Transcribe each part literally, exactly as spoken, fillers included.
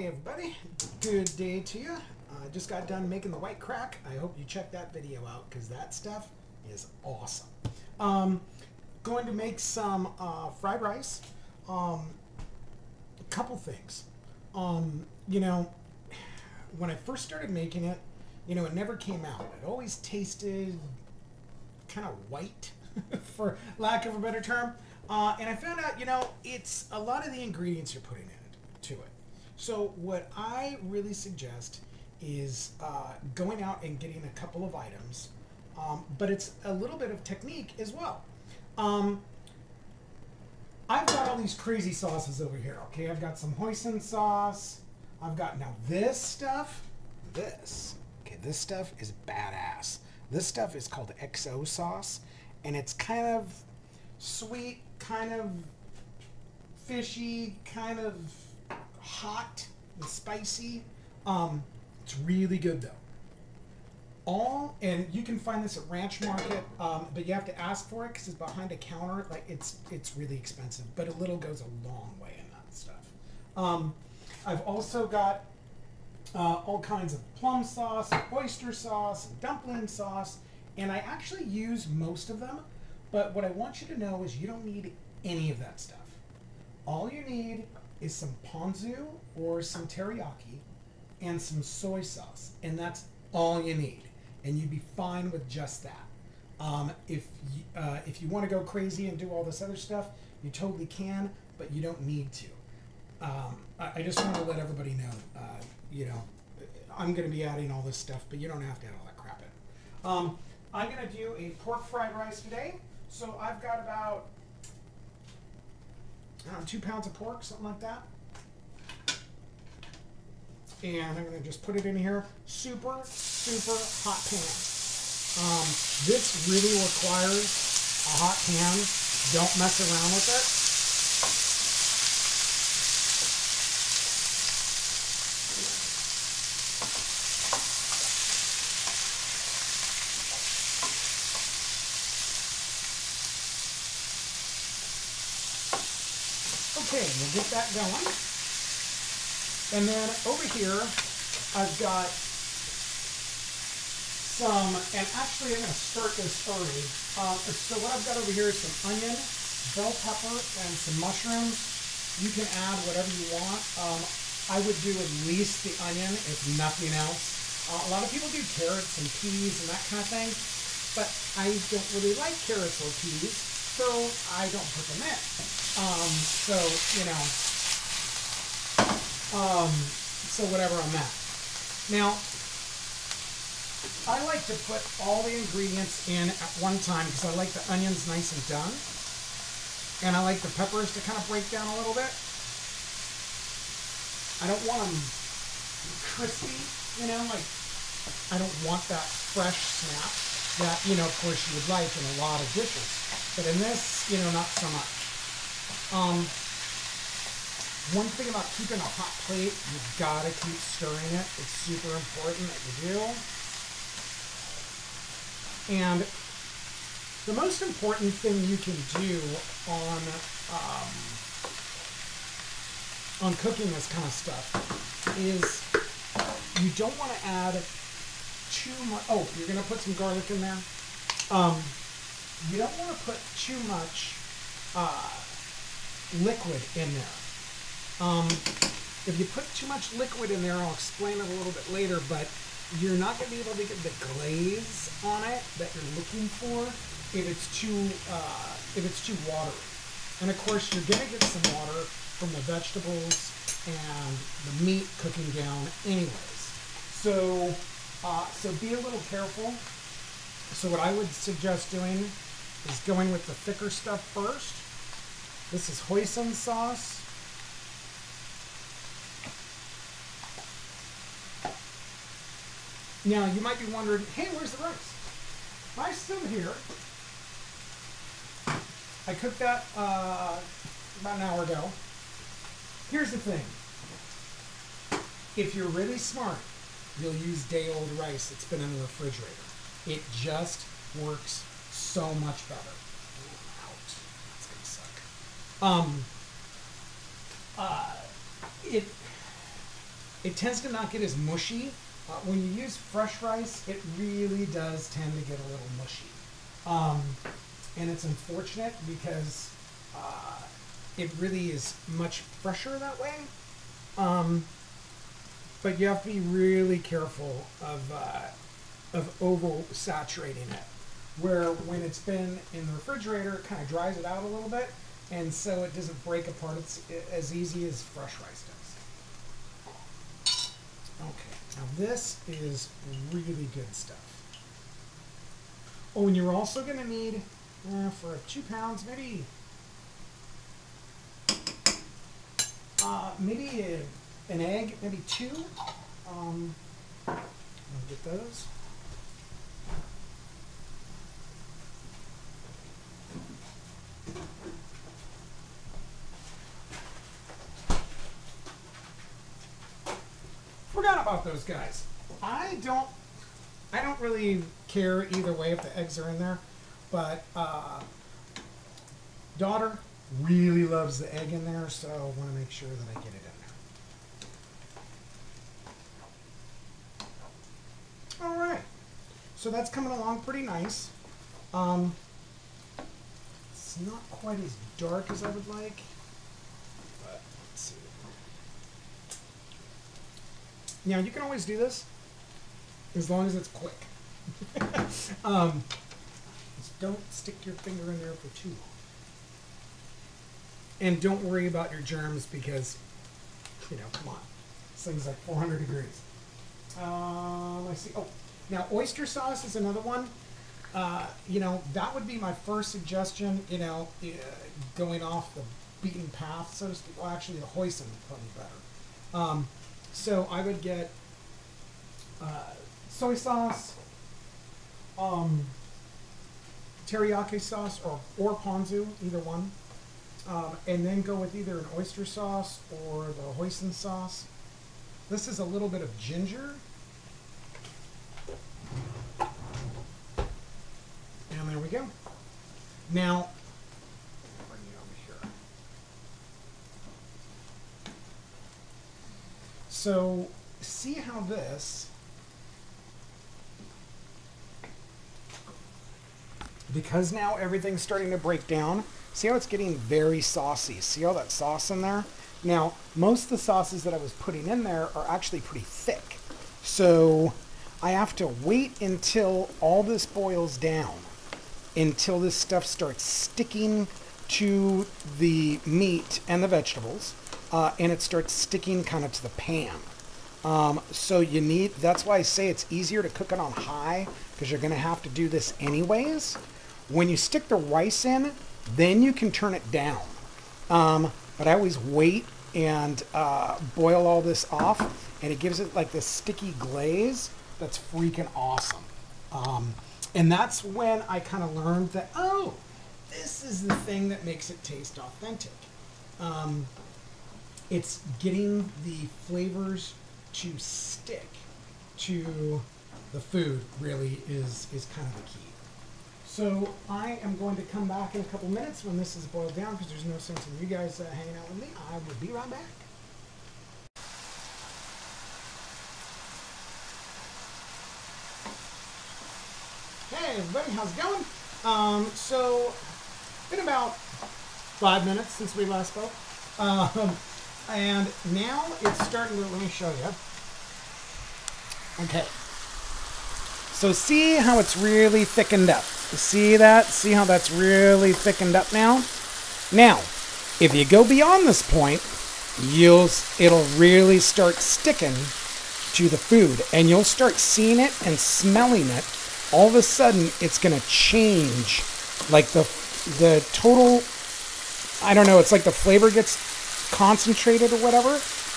Hey everybody, good day to you. I uh, just got done making the white crack. I hope you check that video out because that stuff is awesome. Um, going to make some uh, fried rice. Um, a couple things. Um, you know, when I first started making it, you know, it never came out. It always tasted kind of white, for lack of a better term. Uh, and I found out, you know, it's a lot of the ingredients you're putting in it, to it. So what I really suggest is uh, going out and getting a couple of items, um, but it's a little bit of technique as well. Um, I've got all these crazy sauces over here, okay? I've got some hoisin sauce. I've got, now this stuff, this, okay, this stuff is badass. This stuff is called X O sauce, and it's kind of sweet, kind of fishy, kind of hot and spicy. Um, it's really good though. All, and you can find this at Ranch Market, um, but you have to ask for it because it's behind a counter. Like it's it's really expensive, but a little goes a long way in that stuff. Um, I've also got uh, all kinds of plum sauce, oyster sauce, dumpling sauce, and I actually use most of them. But what I want you to know is you don't need any of that stuff. All you need is some ponzu or some teriyaki and some soy sauce, and that's all you need, and you'd be fine with just that. Um, if you, uh, if you want to go crazy and do all this other stuff, you totally can, but you don't need to. Um, I, I just want to let everybody know, uh, you know, I'm going to be adding all this stuff, but you don't have to add all that crap in. Um, I'm going to do a pork fried rice today, so I've got about I don't know, two pounds of pork, something like that. And I'm going to just put it in here. Super, super hot pan. Um, this really requires a hot pan. Don't mess around with it. Okay, we'll get that going. And then over here, I've got some, and actually I'm going to start this early. Uh, so what I've got over here is some onion, bell pepper, and some mushrooms. You can add whatever you want. Um, I would do at least the onion, if nothing else. Uh, a lot of people do carrots and peas and that kind of thing, but I don't really like carrots or peas, so I don't put them in. Um, so, you know, um, so whatever on that. Now, I like to put all the ingredients in at one time because I like the onions nice and done. And I like the peppers to kind of break down a little bit. I don't want them crispy, you know, like, I don't want that fresh snap that, you know, of course you would like in a lot of dishes. But in this, you know, not so much. Um, one thing about keeping a hot plate, you've got to keep stirring it. It's super important that you do. And the most important thing you can do on, um, on cooking this kind of stuff is you don't want to add too much. Oh, you're going to put some garlic in there. Um, you don't want to put too much, uh, liquid in there. Um, if you put too much liquid in there, I'll explain it a little bit later, but you're not going to be able to get the glaze on it that you're looking for if it's too uh, if it's too watery. And of course, you're going to get some water from the vegetables and the meat cooking down, anyways. So, uh, so be a little careful. So what I would suggest doing is going with the thicker stuff first. This is hoisin sauce. Now, you might be wondering, hey, where's the rice? Rice still here. I cooked that uh, about an hour ago. Here's the thing. If you're really smart, you'll use day-old rice that's been in the refrigerator. It just works so much better. Um, uh, it, It tends to not get as mushy. Uh, when you use fresh rice, it really does tend to get a little mushy. Um, and it's unfortunate because uh, it really is much fresher that way. Um, but you have to be really careful of, uh, of over-saturating it. Where when it's been in the refrigerator, it kind of dries it out a little bit, and so it doesn't break apart it's as easy as fresh rice does. Okay, now this is really good stuff. Oh, and you're also going to need, uh, for two pounds, maybe, uh, maybe a, an egg, maybe two. Um, I'll get those. Forgot about those guys. I don't I don't really care either way if the eggs are in there, but uh, daughter really loves the egg in there, so I want to make sure that I get it in there. All right, so that's coming along pretty nice. Um, it's not quite as dark as I would like. Now, you can always do this as long as it's quick. um, just don't stick your finger in there for too long. And don't worry about your germs because, you know, come on. This thing's like four hundred degrees. Um, I see. Oh, now oyster sauce is another one. Uh, you know, that would be my first suggestion, you know, uh, going off the beaten path, so to speak. Well, actually, the hoisin would probably be better. Um, So I would get uh, soy sauce, um, teriyaki sauce, or, or ponzu, either one, um, and then go with either an oyster sauce or the hoisin sauce. This is a little bit of ginger, and there we go. Now. So see how this because now everything's starting to break down. See how it's getting very saucy. See all that sauce in there? Now, most of the sauces that I was putting in there are actually pretty thick. So I have to wait until all this boils down, until this stuff starts sticking to the meat and the vegetables. Uh, and it starts sticking kind of to the pan. Um, so you need, that's why I say it's easier to cook it on high, because you're gonna have to do this anyways. When you stick the rice in, then you can turn it down. Um, but I always wait and uh, boil all this off, and it gives it like this sticky glaze that's freaking awesome. Um, and that's when I kind of learned that, oh, this is the thing that makes it taste authentic. Um, It's getting the flavors to stick to the food really is, is kind of the key. So I am going to come back in a couple minutes when this is boiled down, because there's no sense in you guys uh, hanging out with me. I will be right back. Hey everybody, how's it going? Um, so it's been about five minutes since we last spoke. Um, And now it's starting to, let me show you. Okay. So see how it's really thickened up. See that? See how that's really thickened up now? Now, if you go beyond this point, you'll, it'll really start sticking to the food. And you'll start seeing it and smelling it. All of a sudden, it's going to change. Like the, the total, I don't know, it's like the flavor gets concentrated or whatever,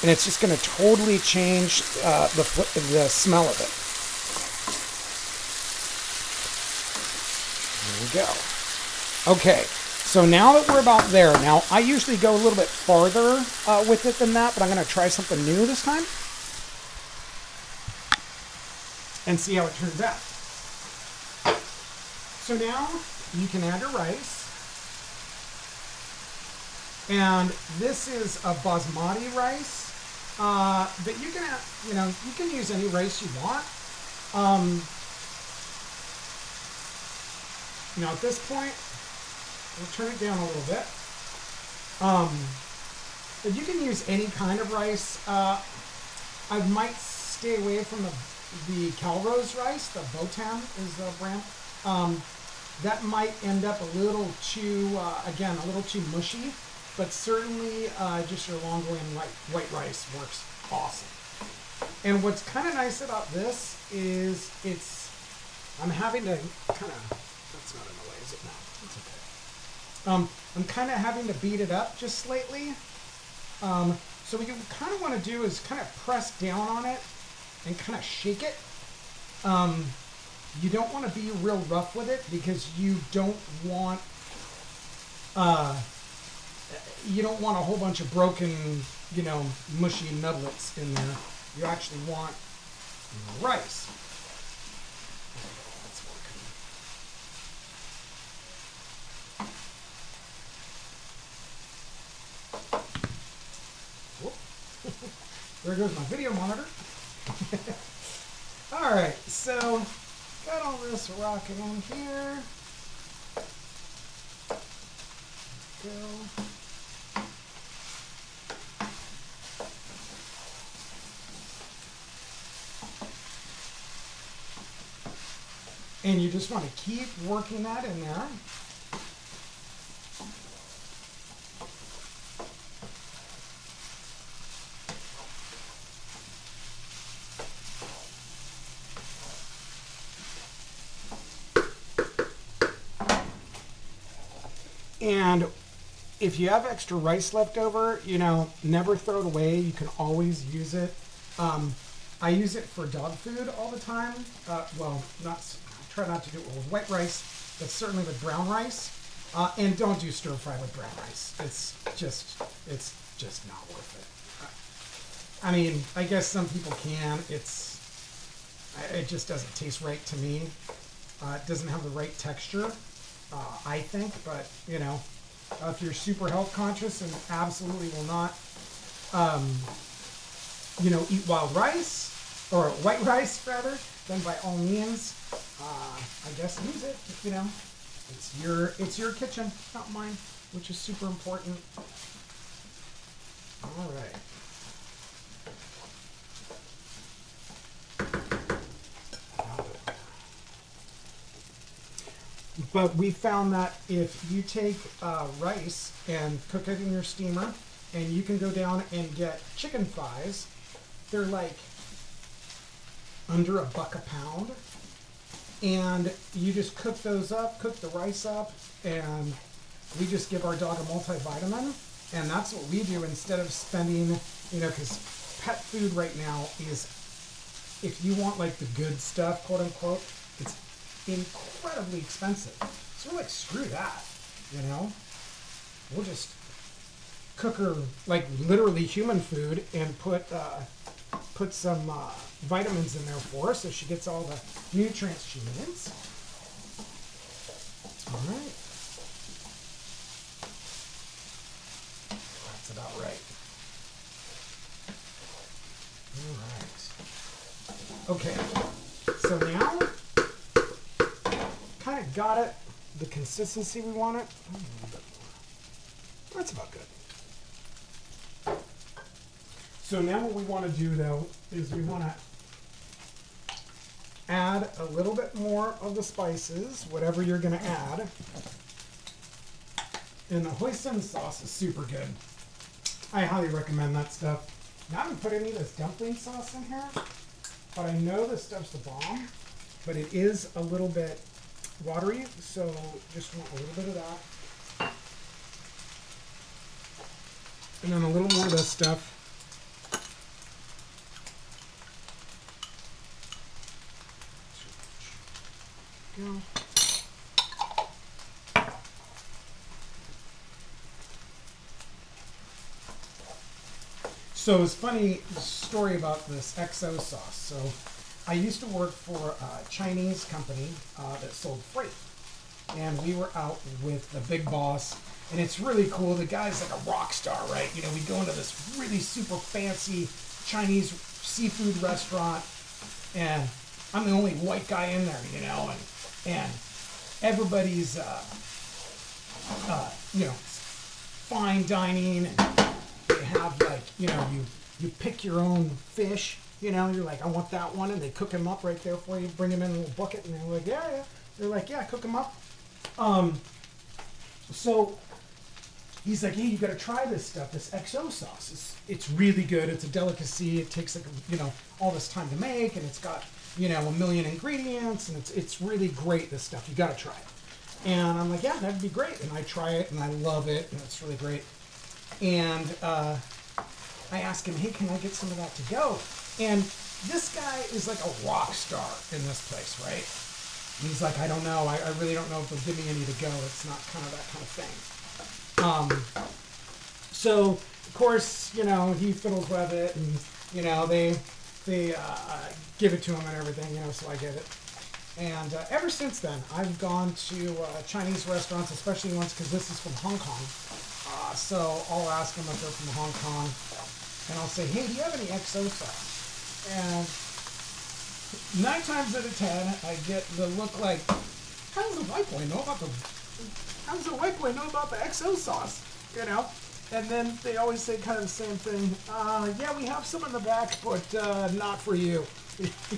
and it's just going to totally change uh, the, the smell of it. There we go. Okay, so now that we're about there, now I usually go a little bit farther uh, with it than that, but I'm going to try something new this time and see how it turns out. So now you can add your rice. And this is a basmati rice. Uh, but you can, you know, you can use any rice you want. Um, you know, at this point, we'll turn it down a little bit. Um, but you can use any kind of rice. Uh, I might stay away from the the Calrose rice. The Botan is the brand. Um, that might end up a little too, uh, again, a little too mushy, but certainly uh, just your long grain white, white rice works awesome. And what's kind of nice about this is it's, I'm having to kind of, that's not in the way, is it? No, it's okay. Um, I'm kind of having to beat it up just slightly. Um, so what you kind of want to do is kind of press down on it and kind of shake it. Um, you don't want to be real rough with it because you don't want, uh, you don't want a whole bunch of broken, you know, mushy nutlets in there. You actually want rice. That's working. There goes my video monitor. All right, so got all this rocking in here. Go. And you just want to keep working that in there. And if you have extra rice left over, you know, never throw it away. You can always use it. Um, I use it for dog food all the time. Uh, well, not, I try not to do it with white rice, but certainly with brown rice. Uh, and don't do stir fry with brown rice. It's just, it's just not worth it. I mean, I guess some people can. It's, it just doesn't taste right to me. Uh, it doesn't have the right texture. Uh, I think, but you know, uh, if you're super health conscious and absolutely will not, um, you know, eat wild rice or white rice rather, then by all means, uh, I guess use it. You know, it's your it's your kitchen, not mine, which is super important. All right. But we found that if you take uh, rice and cook it in your steamer, and you can go down and get chicken thighs, they're like under a buck a pound. And you just cook those up, cook the rice up, and we just give our dog a multivitamin. And that's what we do instead of spending, you know, because pet food right now is, if you want like the good stuff, quote unquote, it's incredibly expensive. So we're like, screw that, you know? We'll just cook her like literally human food and put uh, put some uh, vitamins in there for her so she gets all the nutrients she needs. All right. That's about right. All right. Okay, so now kind of got it, the consistency we want it. A little bit more. That's about good. So now what we want to do though is we want to add a little bit more of the spices, whatever you're going to add. And the hoisin sauce is super good. I highly recommend that stuff. Now I haven't put any of this dumpling sauce in here, but I know this stuff's the bomb, but it is a little bit watery, so just want a little bit of that. And then a little more of this stuff. Go. So it's funny story about this X O sauce. So I used to work for a Chinese company uh, that sold freight, and we were out with the big boss And it's really cool. The guy's like a rock star, right? You know, we go into this really super fancy Chinese seafood restaurant, and I'm the only white guy in there, you know, and and everybody's, uh, uh, you know, fine dining, and they have like, you know, you you pick your own fish, you know, you're like, I want that one, and they cook them up right there for you, bring them in a little bucket, and they're like, yeah, yeah, they're like, yeah, cook them up. Um, so. He's like, hey, you got to try this stuff, this X O sauce. It's, it's really good. It's a delicacy. It takes, like, you know, all this time to make, and it's got, you know, a million ingredients, and it's it's really great, this stuff. You got to try it. And I'm like, yeah, that'd be great. And I try it, and I love it, and it's really great. And uh, I ask him, hey, can I get some of that to go? And this guy is like a rock star in this place, right? And he's like, I don't know. I, I really don't know if they'll give me any to go. It's not kind of that kind of thing. Um, so of course, you know, he fiddles with it, and, you know, they, they, uh, give it to him and everything, you know, so I get it. And, uh, ever since then, I've gone to, uh, Chinese restaurants, especially ones, cause this is from Hong Kong. Uh, so I'll ask them if they're from Hong Kong, and I'll say, hey, do you have any X O sauce? And nine times out of ten, I get the look like, how does the white boy know about the... How does a white boy know about the X O sauce? You know? And then they always say kind of the same thing. Uh, yeah, we have some in the back, but uh, not for you.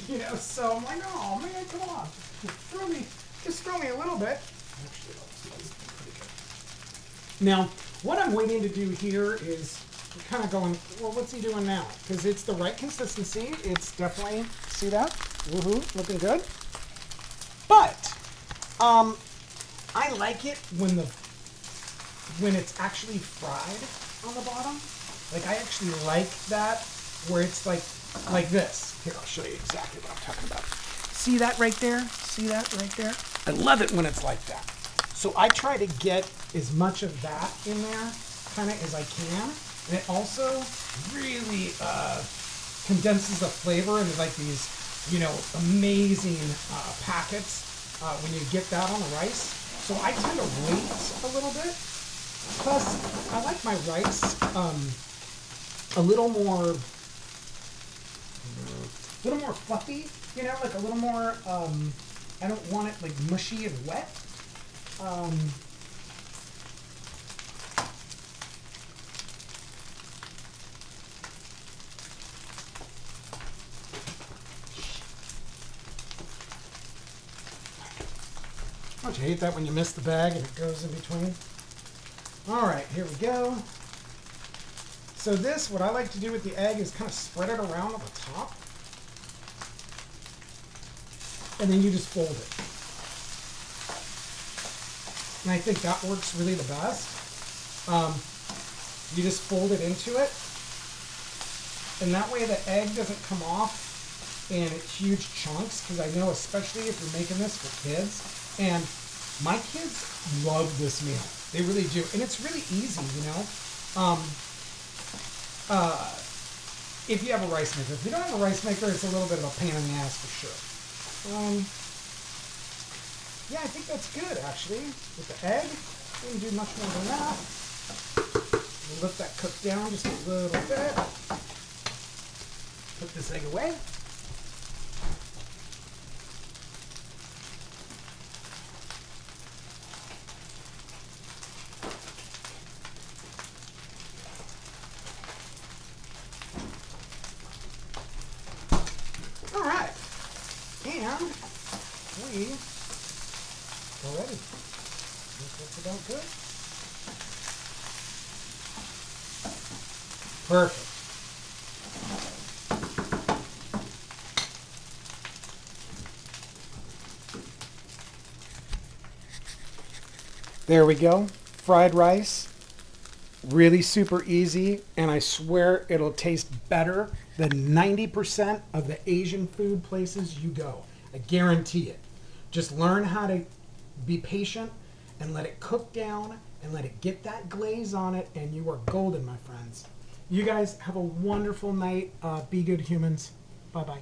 You know? So I'm like, oh, man, come on. Throw me, just throw me a little bit. Actually, that smells pretty good. Now, what I'm waiting to do here is kind of going, well, what's he doing now? Because it's the right consistency. It's definitely, see that? Woohoo, looking good. But, um... I like it when the when it's actually fried on the bottom. Like, I actually like that, where it's like like this. Here, I'll show you exactly what I'm talking about. See that right there? See that right there? I love it when it's like that. So I try to get as much of that in there kind of as I can. And it also really uh, condenses the flavor into like these, you know, amazing uh, packets uh, when you get that on the rice. So I tend to wait a little bit. Plus, I like my rice um, a little more, a little more fluffy, you know, like a little more, um, I don't want it like mushy and wet. Um, Don't you hate that when you miss the bag and it goes in between? All right, here we go. So this, what I like to do with the egg is kind of spread it around on the top. And then you just fold it. And I think that works really the best. Um, you just fold it into it. And that way the egg doesn't come off in huge chunks, because I know, especially if you're making this for kids, and my kids love this meal. They really do. And it's really easy, you know. Um, uh, if you have a rice maker. If you don't have a rice maker, it's a little bit of a pain in the ass for sure. Um, yeah, I think that's good, actually. With the egg, we didn't do much more than that. We'll let that cook down just a little bit. Put this egg away. Perfect. There we go. Fried rice. Really super easy, and I swear it'll taste better than ninety percent of the Asian food places you go. I guarantee it. Just learn how to be patient and let it cook down and let it get that glaze on it, and you are golden, my friends. You guys have a wonderful night. Uh, be good humans. Bye-bye.